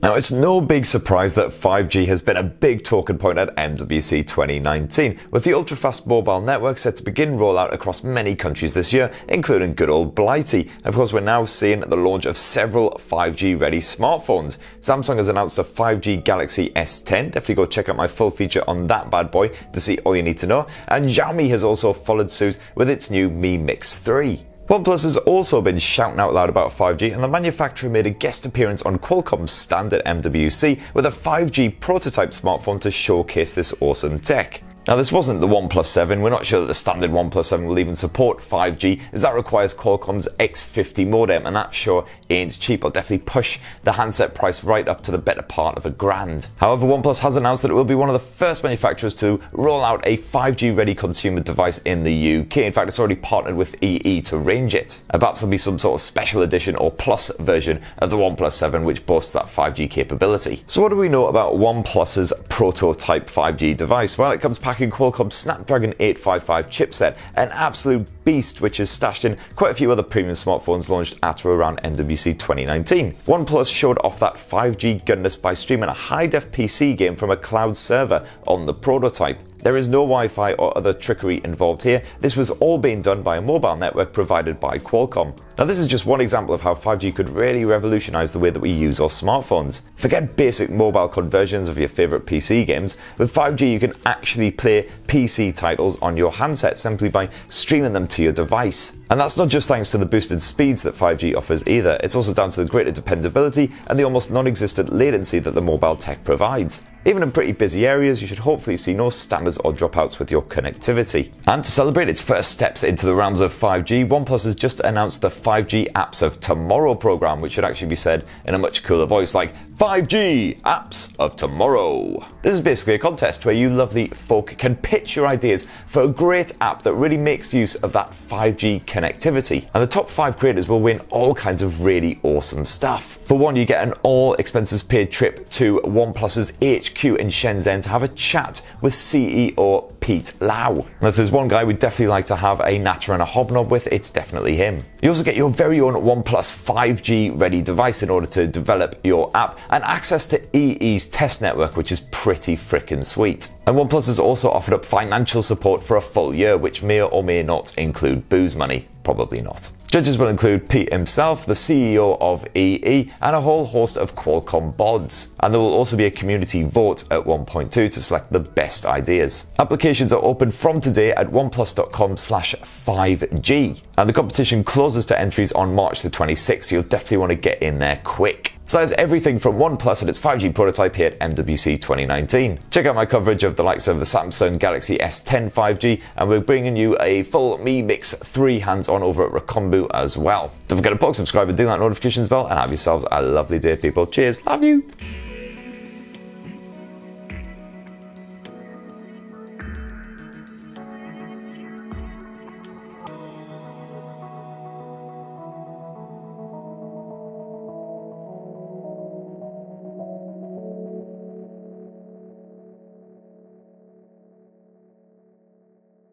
Now, it's no big surprise that 5G has been a big talking point at MWC 2019, with the ultra-fast mobile network set to begin rollout across many countries this year, including good old Blighty. And of course, we're now seeing the launch of several 5G-ready smartphones. Samsung has announced a 5G Galaxy S10. Definitely go check out my full feature on that bad boy to see all you need to know. And Xiaomi has also followed suit with its new Mi Mix 3. OnePlus has also been shouting out loud about 5G, and the manufacturer made a guest appearance on Qualcomm's stand at MWC with a 5G prototype smartphone to showcase this awesome tech. Now, this wasn't the OnePlus 7. We're not sure that the standard OnePlus 7 will even support 5G, as that requires Qualcomm's X50 modem, and that sure ain't cheap. I'll definitely push the handset price right up to the better part of $1,000. However, OnePlus has announced that it will be one of the first manufacturers to roll out a 5G-ready consumer device in the UK. In fact, it's already partnered with EE to range it. Perhaps there'll be some sort of special edition or plus version of the OnePlus 7, which boasts that 5G capability. So what do we know about OnePlus's prototype 5G device? Well, it comes packaged Qualcomm Snapdragon 855 chipset, an absolute beast, which is stashed in quite a few other premium smartphones launched at or around MWC 2019. OnePlus showed off that 5G goodness by streaming a high-def PC game from a cloud server on the prototype. There is no Wi-Fi or other trickery involved here. This was all being done by a mobile network provided by Qualcomm. Now, this is just one example of how 5G could really revolutionize the way that we use our smartphones. Forget basic mobile conversions of your favorite PC games. With 5G, you can actually play PC titles on your handset simply by streaming them to your device. And that's not just thanks to the boosted speeds that 5G offers either. It's also down to the greater dependability and the almost non-existent latency that the mobile tech provides. Even in pretty busy areas, you should hopefully see no stammers or dropouts with your connectivity. And to celebrate its first steps into the realms of 5G, OnePlus has just announced the 5G Apps of Tomorrow program, which should actually be said in a much cooler voice, like 5G Apps of Tomorrow. This is basically a contest where you lovely folk can pitch your ideas for a great app that really makes use of that 5G connectivity. And the top 5 creators will win all kinds of really awesome stuff. For one, you get an all-expenses-paid trip to OnePlus's HQ in Shenzhen to have a chat with CEO Pete Lau. Now, if there's one guy we'd definitely like to have a natter and a hobnob with, it's definitely him. You also get your very own OnePlus 5G ready device in order to develop your app, and access to EE's test network, which is pretty frickin' sweet. And OnePlus has also offered up financial support for a full year, which may or may not include booze money. Probably not. Judges will include Pete himself, the CEO of EE, and a whole host of Qualcomm bods. And there will also be a community vote at 1.2 to select the best ideas. Applications are open from today at oneplus.com/5G. And the competition closes to entries on March the 26th, so you'll definitely want to get in there quick. So that's everything from OnePlus and its 5G prototype here at MWC 2019. Check out my coverage of the likes of the Samsung Galaxy S10 5G, and we're bringing you a full Mi Mix 3 hands-on over at Recombu as well. Don't forget to subscribe and ding that notifications bell, and have yourselves a lovely day, people. Cheers, love you!